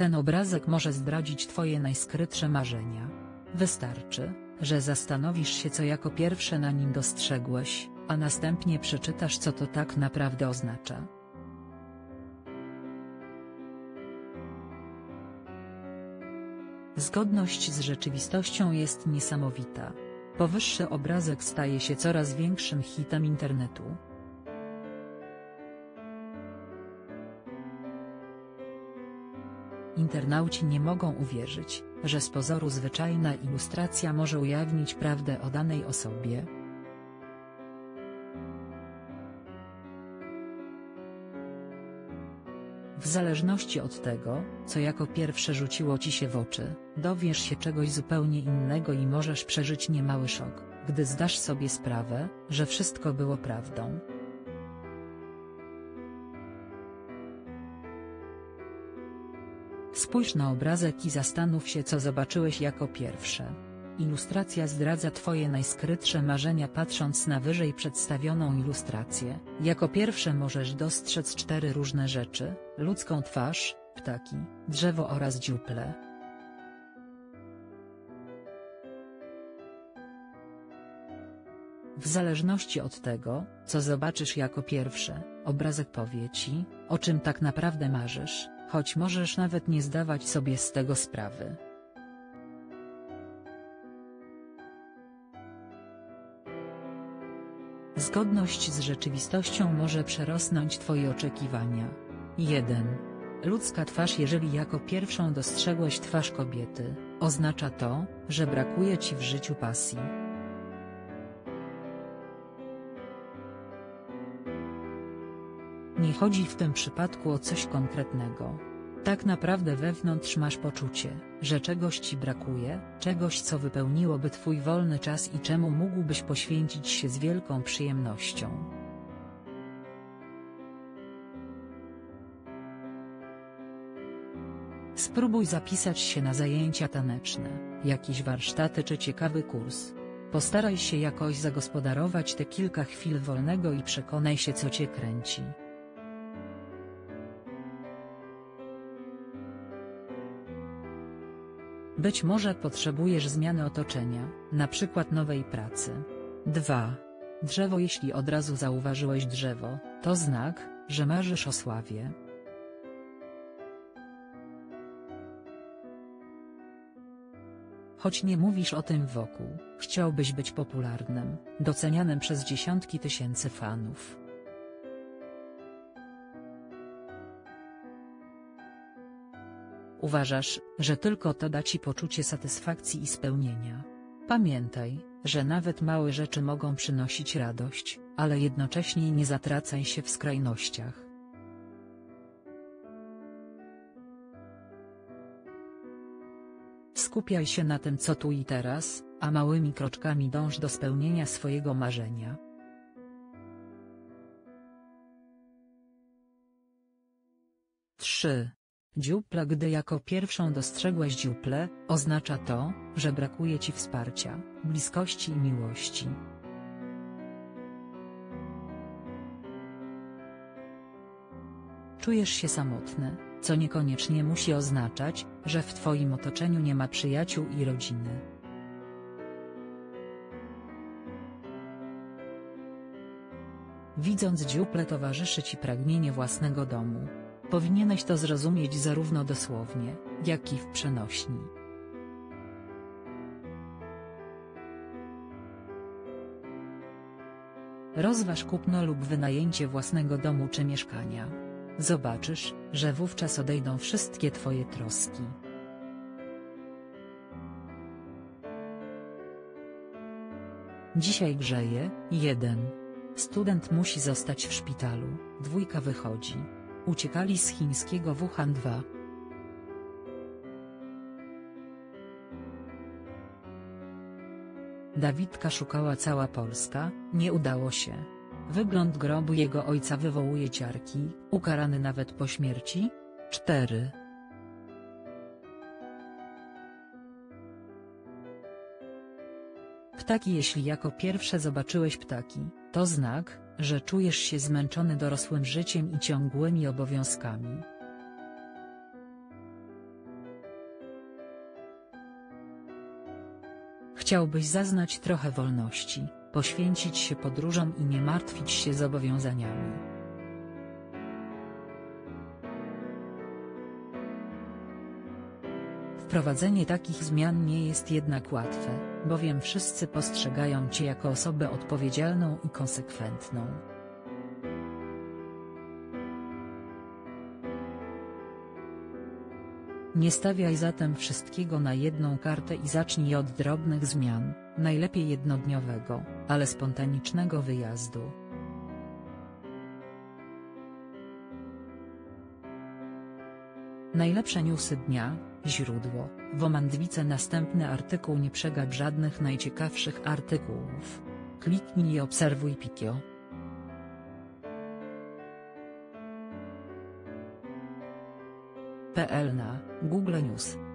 Ten obrazek może zdradzić twoje najskrytsze marzenia. Wystarczy, że zastanowisz się, co jako pierwsze na nim dostrzegłeś, a następnie przeczytasz, co to tak naprawdę oznacza. Zgodność z rzeczywistością jest niesamowita. Powyższy obrazek staje się coraz większym hitem internetu. Internauci nie mogą uwierzyć, że z pozoru zwyczajna ilustracja może ujawnić prawdę o danej osobie. W zależności od tego, co jako pierwsze rzuciło ci się w oczy, dowiesz się czegoś zupełnie innego i możesz przeżyć niemały szok, gdy zdasz sobie sprawę, że wszystko było prawdą. Spójrz na obrazek i zastanów się, co zobaczyłeś jako pierwsze. Ilustracja zdradza twoje najskrytsze marzenia. Patrząc na wyżej przedstawioną ilustrację, jako pierwsze możesz dostrzec 4 różne rzeczy: ludzką twarz, ptaki, drzewo oraz dziuplę. W zależności od tego, co zobaczysz jako pierwsze, obrazek powie ci, o czym tak naprawdę marzysz, choć możesz nawet nie zdawać sobie z tego sprawy. Zgodność z rzeczywistością może przerosnąć twoje oczekiwania. 1. Ludzka twarz. Jeżeli jako pierwszą dostrzegłeś twarz kobiety, oznacza to, że brakuje ci w życiu pasji. Nie chodzi w tym przypadku o coś konkretnego. Tak naprawdę wewnątrz masz poczucie, że czegoś ci brakuje, czegoś, co wypełniłoby twój wolny czas i czemu mógłbyś poświęcić się z wielką przyjemnością. Spróbuj zapisać się na zajęcia taneczne, jakieś warsztaty czy ciekawy kurs. Postaraj się jakoś zagospodarować te kilka chwil wolnego i przekonaj się, co cię kręci. Być może potrzebujesz zmiany otoczenia, np. nowej pracy. 2. Drzewo. Jeśli od razu zauważyłeś drzewo, to znak, że marzysz o sławie. Choć nie mówisz o tym wokół, chciałbyś być popularnym, docenianym przez dziesiątki tysięcy fanów. Uważasz, że tylko to da ci poczucie satysfakcji i spełnienia. Pamiętaj, że nawet małe rzeczy mogą przynosić radość, ale jednocześnie nie zatracaj się w skrajnościach. Skupiaj się na tym, co tu i teraz, a małymi kroczkami dąż do spełnienia swojego marzenia. Dziupla. Gdy jako pierwszą dostrzegłeś dziuplę, oznacza to, że brakuje ci wsparcia, bliskości i miłości. Czujesz się samotny, co niekoniecznie musi oznaczać, że w twoim otoczeniu nie ma przyjaciół i rodziny. Widząc dziuplę, towarzyszy ci pragnienie własnego domu. Powinieneś to zrozumieć zarówno dosłownie, jak i w przenośni. Rozważ kupno lub wynajęcie własnego domu czy mieszkania. Zobaczysz, że wówczas odejdą wszystkie twoje troski. Dzisiaj grzeje. 1. Student musi zostać w szpitalu, dwójka wychodzi. Uciekali z chińskiego Wuhan. 2. Dawidka szukała cała Polska, nie udało się. Wygląd grobu jego ojca wywołuje ciarki, ukarany nawet po śmierci. 4. Ptaki. Jeśli jako pierwsze zobaczyłeś ptaki, to znak, że czujesz się zmęczony dorosłym życiem i ciągłymi obowiązkami. Chciałbyś zaznać trochę wolności, poświęcić się podróżom i nie martwić się zobowiązaniami. Wprowadzenie takich zmian nie jest jednak łatwe, bowiem wszyscy postrzegają cię jako osobę odpowiedzialną i konsekwentną. Nie stawiaj zatem wszystkiego na jedną kartę i zacznij od drobnych zmian, najlepiej jednodniowego, ale spontanicznego wyjazdu. Najlepsze newsy dnia, źródło, womandvice. Następny artykuł. Nie przegap żadnych najciekawszych artykułów. Kliknij i obserwuj Pikio. na Google News.